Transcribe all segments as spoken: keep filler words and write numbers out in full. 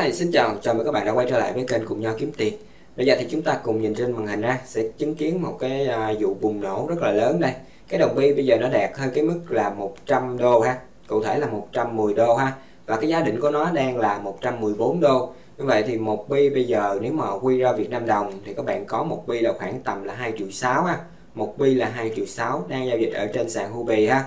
Hi, xin chào, chào mừng các bạn đã quay trở lại với kênh Cùng Nhau Kiếm Tiền. Bây giờ thì chúng ta cùng nhìn trên màn hình ra sẽ chứng kiến một cái vụ bùng nổ rất là lớn đây. Cái đồng Pi bây giờ nó đạt hơn cái mức là một trăm đô ha, cụ thể là một trăm mười đô ha, và cái giá đỉnh của nó đang là một trăm mười bốn đô. Như vậy thì một Pi bây giờ nếu mà quy ra Việt Nam đồng thì các bạn có một Pi là khoảng tầm là hai triệu sáu ha, một Pi là hai triệu sáu đang giao dịch ở trên sàn Huobi ha.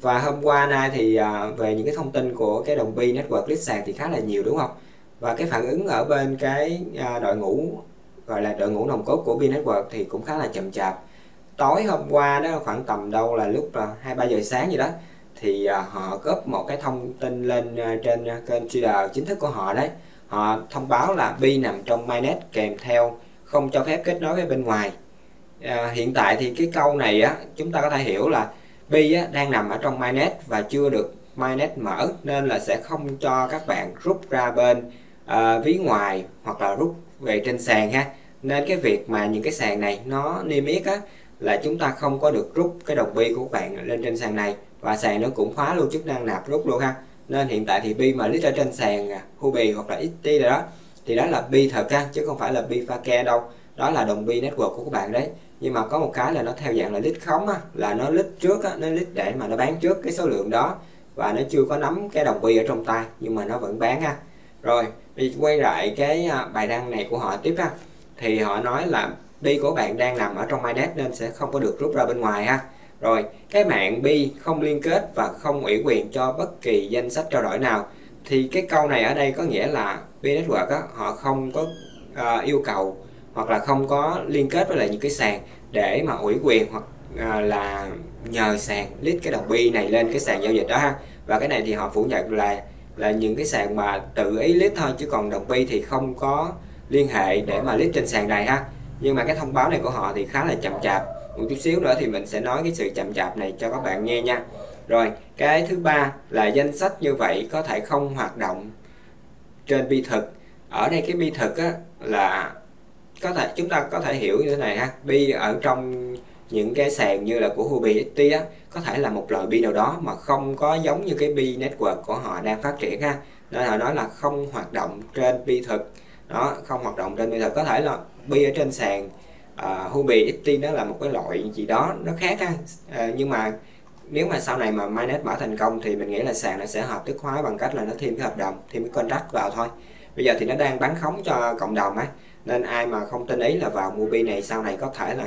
Và hôm qua nay thì về những cái thông tin của cái đồng Pi Network list sàn thì khá là nhiều đúng không? Và cái phản ứng ở bên cái đội ngũ gọi là đội ngũ nòng cốt của Pi Network thì cũng khá là chậm chạp. Tối hôm qua đó khoảng tầm đâu là lúc hai ba giờ sáng gì đó thì họ góp một cái thông tin lên trên kênh trader chính thức của họ đấy. Họ thông báo là Pi nằm trong MyNet kèm theo không cho phép kết nối với bên ngoài. À, hiện tại thì cái câu này á, chúng ta có thể hiểu là Pi á, đang nằm ở trong MyNet và chưa được MyNet mở, nên là sẽ không cho các bạn rút ra bên uh, ví ngoài hoặc là rút về trên sàn ha. Nên cái việc mà những cái sàn này nó niêm yết á, là chúng ta không có được rút cái đồng Pi của các bạn lên trên sàn này, và sàn nó cũng khóa luôn chức năng nạp rút luôn ha. Nên hiện tại thì Pi mà list ở trên sàn Huobi hoặc là ích tê rồi đó thì đó là Pi thật ha, chứ không phải là Pi pha ke đâu. Đó là đồng Pi Network của các bạn đấy. Nhưng mà có một cái là nó theo dạng là list khống á, là nó list trước á, nó list để mà nó bán trước cái số lượng đó, và nó chưa có nắm cái đồng Pi ở trong tay nhưng mà nó vẫn bán ha. Rồi đi quay lại cái bài đăng này của họ tiếp ha, thì họ nói là Pi của bạn đang nằm ở trong MyNet nên sẽ không có được rút ra bên ngoài ha. Rồi cái mạng Pi không liên kết và không ủy quyền cho bất kỳ danh sách trao đổi nào, thì cái câu này ở đây có nghĩa là Pi Network á, họ không có uh, yêu cầu hoặc là không có liên kết với lại những cái sàn để mà ủy quyền hoặc à, là nhờ sàn list cái đồng Pi này lên cái sàn giao dịch đó ha. Và cái này thì họ phủ nhận là là những cái sàn mà tự ý list thôi, chứ còn đồng Pi thì không có liên hệ để mà list trên sàn này ha. Nhưng mà cái thông báo này của họ thì khá là chậm chạp. Một chút xíu nữa thì mình sẽ nói cái sự chậm chạp này cho các bạn nghe nha. Rồi cái thứ ba là danh sách như vậy có thể không hoạt động trên Pi thực. Ở đây cái Pi thực á, là có thể chúng ta có thể hiểu như thế này ha, Pi ở trong những cái sàn như là của Huobi, ích tê á, có thể là một loại Pi nào đó mà không có giống như cái Pi Network của họ đang phát triển ha, nên họ nói là không hoạt động trên Pi thực đó, không hoạt động trên Pi thực. Có thể là Pi ở trên sàn uh, Huobi, ích tê đó là một cái loại gì đó nó khác ha, uh, nhưng mà nếu mà sau này mà MyNet mở thành công thì mình nghĩ là sàn nó sẽ hợp thức hóa bằng cách là nó thêm cái hợp đồng, thêm cái contract vào thôi. Bây giờ thì nó đang bán khống cho cộng đồng ấy, nên ai mà không tin ý là vào mua Pi này, sau này có thể là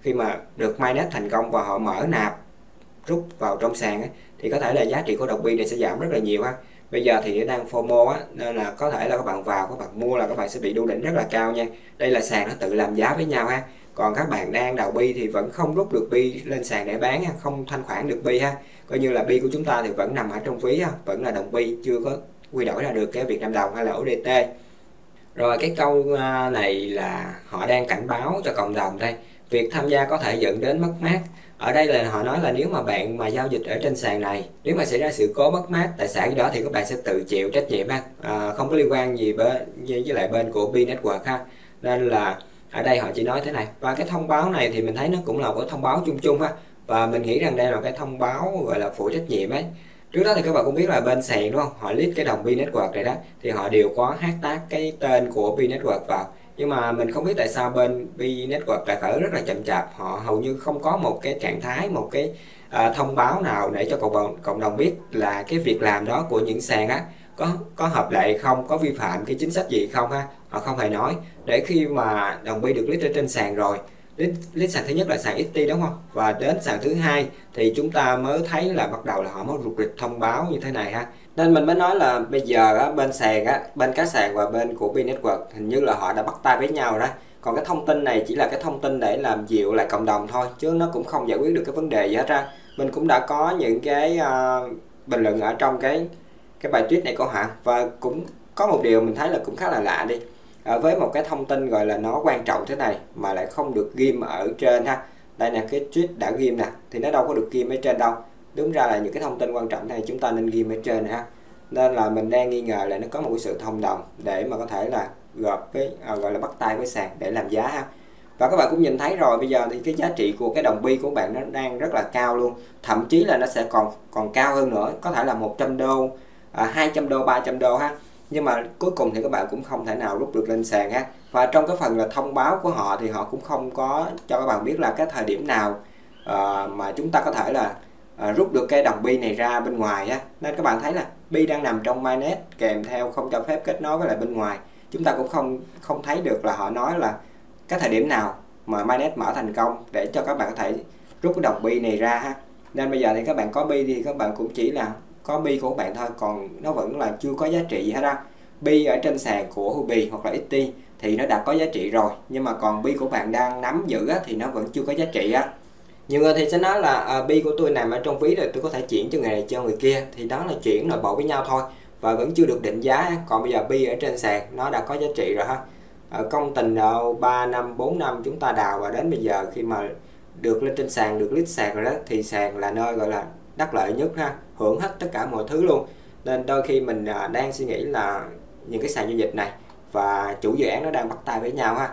khi mà được MyNet thành công và họ mở nạp rút vào trong sàn ấy, thì có thể là giá trị của đồng Pi này sẽ giảm rất là nhiều ha. Bây giờ thì đang FOMO á, nên là có thể là các bạn vào, các bạn mua là các bạn sẽ bị đu đỉnh rất là cao nha. Đây là sàn nó tự làm giá với nhau ha. Còn các bạn đang đào Pi thì vẫn không rút được Pi lên sàn để bán ha, không thanh khoản được Pi ha. Coi như là Pi của chúng ta thì vẫn nằm ở trong ví ha, vẫn là đồng Pi, chưa có quy đổi ra được cái Việt Nam đồng hay là u đê tê. Rồi cái câu này là họ đang cảnh báo cho cộng đồng đây, việc tham gia có thể dẫn đến mất mát. Ở đây là họ nói là nếu mà bạn mà giao dịch ở trên sàn này, nếu mà xảy ra sự cố mất mát tài sản đó thì các bạn sẽ tự chịu trách nhiệm ha, à, không có liên quan gì với, với lại bên của Pi Network ha. Nên là ở đây họ chỉ nói thế này, và cái thông báo này thì mình thấy nó cũng là một cái thông báo chung chung ha, và mình nghĩ rằng đây là cái thông báo gọi là phụ trách nhiệm ấy. Trước đó thì các bạn cũng biết là bên sàn đúng không, họ list cái đồng Pi Network này đó thì họ đều có hashtag cái tên của Pi Network vào, nhưng mà mình không biết tại sao bên Pi Network lại phải rất là chậm chạp, họ hầu như không có một cái trạng thái, một cái uh, thông báo nào để cho cộng, cộng đồng biết là cái việc làm đó của những sàn á có có hợp lệ không, có vi phạm cái chính sách gì không ha. Họ không hề nói, để khi mà đồng Pi được list ở trên sàn rồi, list sàn thứ nhất là sàn ích tê đúng không, và đến sàn thứ hai thì chúng ta mới thấy là bắt đầu là họ mới rụt rịch thông báo như thế này ha. Nên mình mới nói là bây giờ á, bên sàn á, bên cá sàn và bên của Pi Network hình như là họ đã bắt tay với nhau đó. Còn cái thông tin này chỉ là cái thông tin để làm dịu lại cộng đồng thôi, chứ nó cũng không giải quyết được cái vấn đề gì hết ra. Mình cũng đã có những cái uh, bình luận ở trong cái cái bài tweet này của họ, và cũng có một điều mình thấy là cũng khá là lạ đi. À, với một cái thông tin gọi là nó quan trọng thế này mà lại không được ghim ở trên ha. Đây là cái tweet đã ghim nè, thì nó đâu có được ghim ở trên đâu. Đúng ra là những cái thông tin quan trọng này chúng ta nên ghim ở trên ha. Nên là mình đang nghi ngờ là nó có một cái sự thông đồng để mà có thể là gộp cái à, gọi là bắt tay với sàn để làm giá ha. Và các bạn cũng nhìn thấy rồi, bây giờ thì cái giá trị của cái đồng Pi của bạn nó đang rất là cao luôn, thậm chí là nó sẽ còn còn cao hơn nữa, có thể là một trăm đô, à, hai trăm đô, ba trăm đô ha. nhưng mà cuối cùng thì các bạn cũng không thể nào rút được lên sàn ha. Và trong cái phần là thông báo của họ thì họ cũng không có cho các bạn biết là cái thời điểm nào uh, mà chúng ta có thể là uh, rút được cái đồng pi này ra bên ngoài ha. Nên các bạn thấy là pi đang nằm trong MyNet kèm theo không cho phép kết nối với lại bên ngoài. Chúng ta cũng không không thấy được là họ nói là cái thời điểm nào mà MyNet mở thành công để cho các bạn có thể rút cái đồng pi này ra ha. Nên bây giờ thì các bạn có pi thì các bạn cũng chỉ là có pi của các bạn thôi, còn nó vẫn là chưa có giá trị gì hết á. Pi ở trên sàn của Huobi hoặc là ích tê thì nó đã có giá trị rồi, nhưng mà còn pi của bạn đang nắm giữ á, thì nó vẫn chưa có giá trị á. Nhiều người thì sẽ nói là pi à, của tôi nằm ở trong ví rồi tôi có thể chuyển cho người này cho người kia, thì đó là chuyển nội bộ với nhau thôi và vẫn chưa được định giá. Còn bây giờ pi ở trên sàn nó đã có giá trị rồi ha. Ở công tình ba năm bốn năm chúng ta đào và đến bây giờ khi mà được lên trên sàn, được list sàn rồi đó, thì sàn là nơi gọi là đắc lợi nhất ha, hưởng hết tất cả mọi thứ luôn. Nên đôi khi mình đang suy nghĩ là những cái sàn giao dịch này và chủ dự án nó đang bắt tay với nhau ha.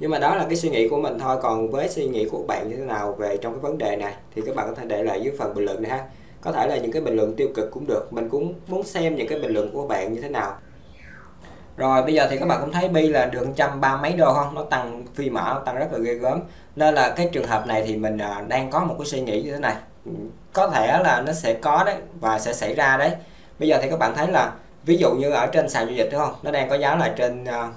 Nhưng mà đó là cái suy nghĩ của mình thôi, còn với suy nghĩ của bạn như thế nào về trong cái vấn đề này thì các bạn có thể để lại dưới phần bình luận này ha. Có thể là những cái bình luận tiêu cực cũng được, mình cũng muốn xem những cái bình luận của bạn như thế nào. Rồi bây giờ thì các bạn cũng thấy pi là được một trăm ba mấy đô không, nó tăng phi mã, nó tăng rất là ghê gớm. Nên là cái trường hợp này thì mình đang có một cái suy nghĩ như thế này, có thể là nó sẽ có đấy và sẽ xảy ra đấy. Bây giờ thì các bạn thấy là ví dụ như ở trên sàn giao dịch đúng không, nó đang có giá là trên một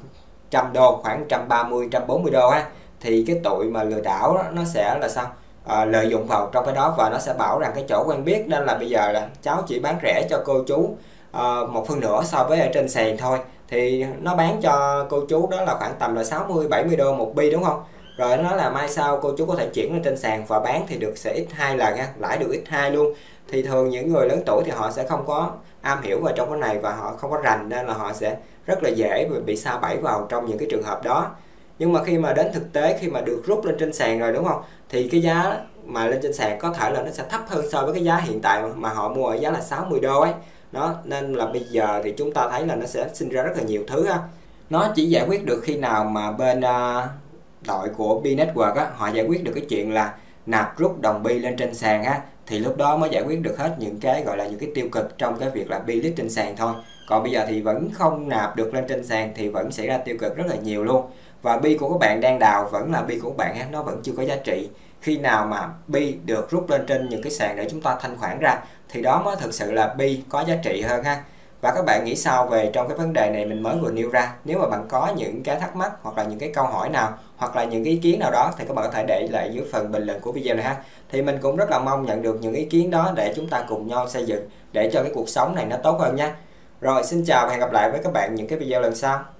trăm đô, khoảng một trăm ba mươi một trăm bốn mươi đô ha, thì cái tụi mà lừa đảo đó, nó sẽ là sao à, lợi dụng vào trong cái đó và nó sẽ bảo rằng cái chỗ quen biết, nên là bây giờ là cháu chỉ bán rẻ cho cô chú à, một phần nửa so với ở trên sàn thôi, thì nó bán cho cô chú đó là khoảng tầm là sáu mươi bảy mươi đô một pi đúng không. Rồi nó là mai sau cô chú có thể chuyển lên trên sàn và bán thì được sẽ x hai lần ha, lãi được x hai luôn. Thì thường những người lớn tuổi thì họ sẽ không có am hiểu vào trong cái này và họ không có rành, nên là họ sẽ rất là dễ bị sa bẫy vào trong những cái trường hợp đó. Nhưng mà khi mà đến thực tế, khi mà được rút lên trên sàn rồi đúng không, thì cái giá mà lên trên sàn có thể là nó sẽ thấp hơn so với cái giá hiện tại mà họ mua ở giá là sáu mươi đô ấy đó. Nên là bây giờ thì chúng ta thấy là nó sẽ sinh ra rất là nhiều thứ ha. Nó chỉ giải quyết được khi nào mà bên uh, đội của Pi Network á, họ giải quyết được cái chuyện là nạp rút đồng pi lên trên sàn á, thì lúc đó mới giải quyết được hết những cái gọi là những cái tiêu cực trong cái việc là pi list trên sàn thôi. Còn bây giờ thì vẫn không nạp được lên trên sàn thì vẫn xảy ra tiêu cực rất là nhiều luôn. Và pi của các bạn đang đào vẫn là pi của các bạn á, nó vẫn chưa có giá trị. Khi nào mà pi được rút lên trên những cái sàn để chúng ta thanh khoản ra thì đó mới thực sự là pi có giá trị hơn ha. Và các bạn nghĩ sao về trong cái vấn đề này mình mới vừa nêu ra? Nếu mà bạn có những cái thắc mắc hoặc là những cái câu hỏi nào hoặc là những cái ý kiến nào đó thì các bạn có thể để lại dưới phần bình luận của video này ha. Thì mình cũng rất là mong nhận được những ý kiến đó để chúng ta cùng nhau xây dựng để cho cái cuộc sống này nó tốt hơn nha. Rồi xin chào và hẹn gặp lại với các bạn những cái video lần sau.